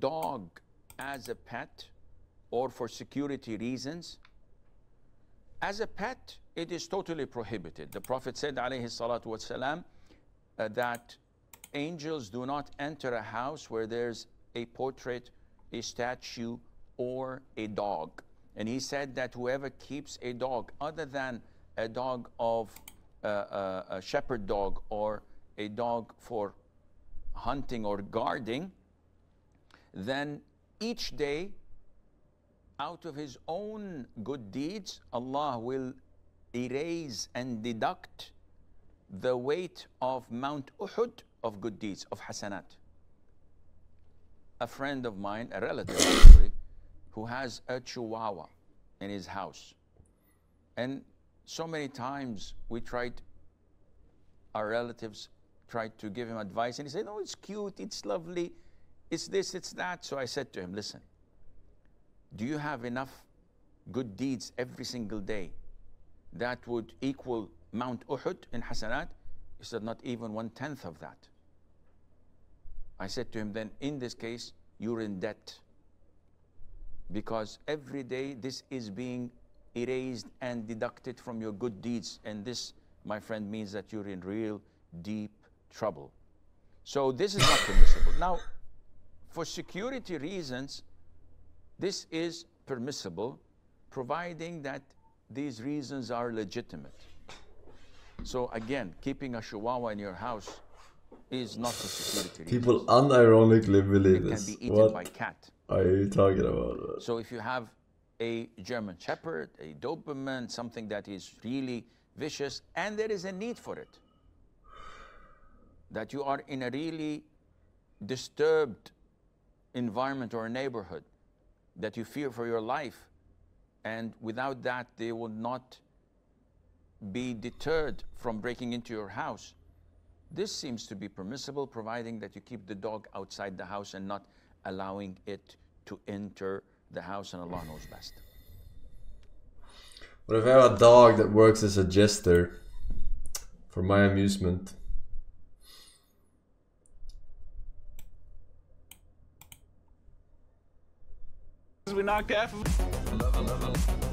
dog as a pet or for security reasons, as a pet, it is totally prohibited. The Prophet said, alayhi salatu wasalam, that angels do not enter a house where there's a portrait, a statue, or a dog. And he said that whoever keeps a dog other than a dog of a shepherd dog or a dog for hunting or guarding, then each day out of his own good deeds, Allah will erase and deduct the weight of Mount Uhud of good deeds, of Hasanat. A friend of mine, a relative actually, who has a chihuahua in his house. And so many times we tried, our relatives tried to give him advice, and he said, oh, it's cute, it's lovely, it's this, it's that. So I said to him, listen, do you have enough good deeds every single day that would equal Mount Uhud in Hasanat? He said, not even 1/10 of that. I said to him, then in this case, you're in debt, because every day this is being erased and deducted from your good deeds. And this, my friend, means that you're in real deep trouble. So this is not permissible. Now, for security reasons, this is permissible, providing that these reasons are legitimate. So again, keeping a chihuahua in your house is not a security reason. People unironically believe this. It can be eaten by cat. Are you talking about? So if you have a German Shepherd, a Doberman, something that is really vicious, and there is a need for it, that you are in a really disturbed environment or neighborhood, that you fear for your life, and without that they will not be deterred from breaking into your house. This seems to be permissible, providing that you keep the dog outside the house and not allowing it to enter the house, and Allah knows best. What if I have a dog that works as a jester for my amusement? We knocked half of